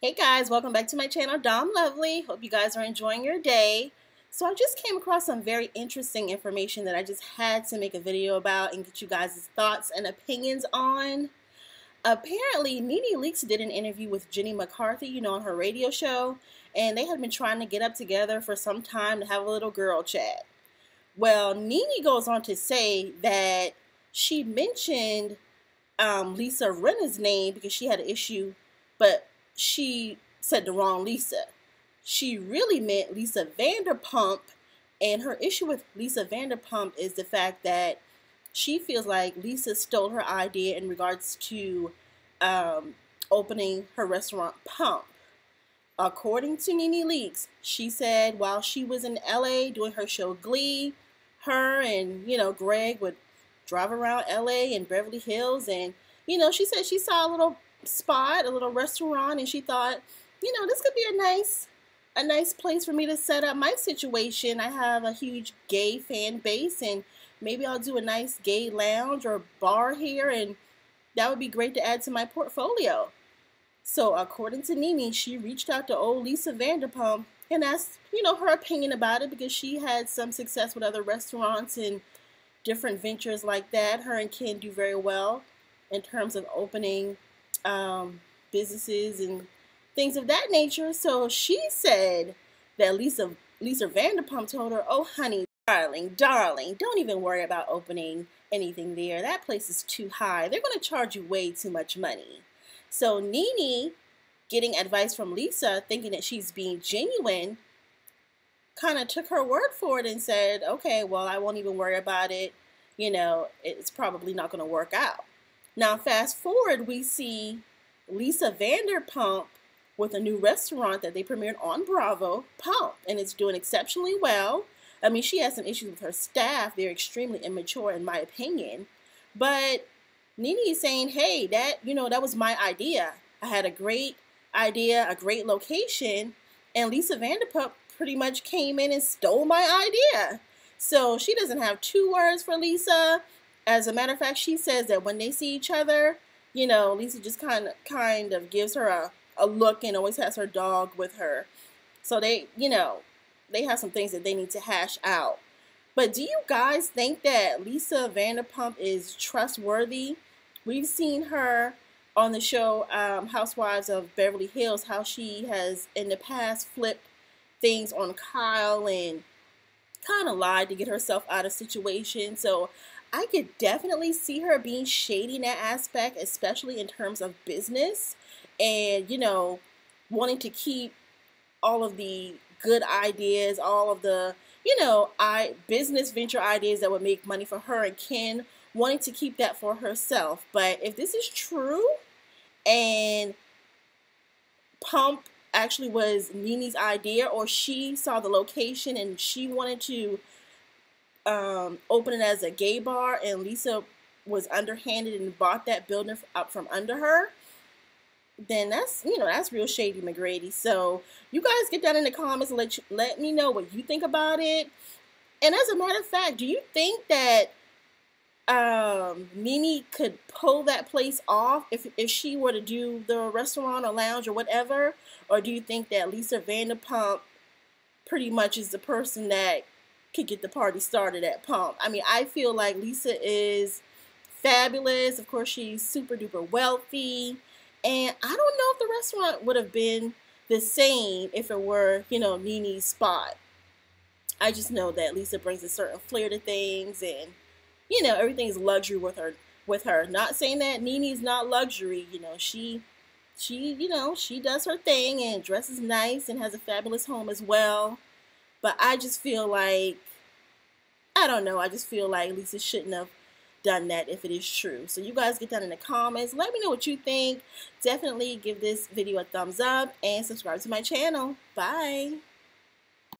Hey guys, welcome back to my channel, Dom Lovely. Hope you guys are enjoying your day. So I just came across some very interesting information that I just had to make a video about and get you guys' thoughts and opinions on. Apparently, Nene Leakes did an interview with Jenny McCarthy, you know, on her radio show, and they had been trying to get up together for some time to have a little girl chat. Well, Nene goes on to say that she mentioned Lisa Rinna's name because she had an issue, but she said the wrong Lisa. She really meant Lisa Vanderpump, and her issue with Lisa Vanderpump is the fact that she feels like Lisa stole her idea in regards to opening her restaurant Pump. According to Nene Leakes, she said while she was in LA doing her show Glee, her and, you know, Greg would drive around LA and Beverly Hills, and, you know, she said she saw a little spot, a little restaurant, and she thought, you know, this could be a nice place for me to set up my situation. I have a huge gay fan base, and maybe I'll do a nice gay lounge or bar here, and that would be great to add to my portfolio. So according to Nene, she reached out to old Lisa Vanderpump and asked, you know, her opinion about it, because she had some success with other restaurants and different ventures like that. Her and Ken do very well in terms of opening businesses and things of that nature. So she said that Lisa Vanderpump told her, oh honey, darling, don't even worry about opening anything there. That place is too high. They're going to charge you way too much money. So Nene, getting advice from Lisa, thinking that she's being genuine, kind of took her word for it and said, okay, well, I won't even worry about it. You know, it's probably not going to work out. Now, fast forward, we see Lisa Vanderpump with a new restaurant that they premiered on Bravo, Pump, and it's doing exceptionally well. I mean, she has some issues with her staff. They're extremely immature, in my opinion. But Nene is saying, hey, that, you know, that was my idea. I had a great idea, a great location, and Lisa Vanderpump pretty much came in and stole my idea. So she doesn't have two words for Lisa. As a matter of fact, she says that when they see each other, you know, Lisa just kind of gives her a look and always has her dog with her. So they, you know, they have some things that they need to hash out. But do you guys think that Lisa Vanderpump is trustworthy? We've seen her on the show Housewives of Beverly Hills, how she has in the past flipped things on Kyle and kind of lied to get herself out of situation. So I could definitely see her being shady in that aspect, especially in terms of business and, you know, wanting to keep all of the good ideas, all of the, you know, business venture ideas that would make money for her and Ken, wanting to keep that for herself. But if this is true and Pump actually was Nene's idea, or she saw the location and she wanted to open it as a gay bar, and Lisa was underhanded and bought that building up from under her, then that's, you know, that's real shady, McGrady. So you guys get down in the comments and let me know what you think about it. And as a matter of fact, do you think that Nene could pull that place off if she were to do the restaurant or lounge or whatever? Or do you think that Lisa Vanderpump pretty much is the person that could get the party started at Pump? I mean, I feel like Lisa is fabulous. Of course, she's super duper wealthy. And I don't know if the restaurant would have been the same if it were, you know, Nene's spot. I just know that Lisa brings a certain flair to things, and, you know, everything's luxury with her. Not saying that Nene's not luxury. You know, she does her thing and dresses nice and has a fabulous home as well. But I just feel like, I don't know, I just feel like Lisa shouldn't have done that if it is true. So you guys get down in the comments. Let me know what you think. Definitely give this video a thumbs up and subscribe to my channel. Bye.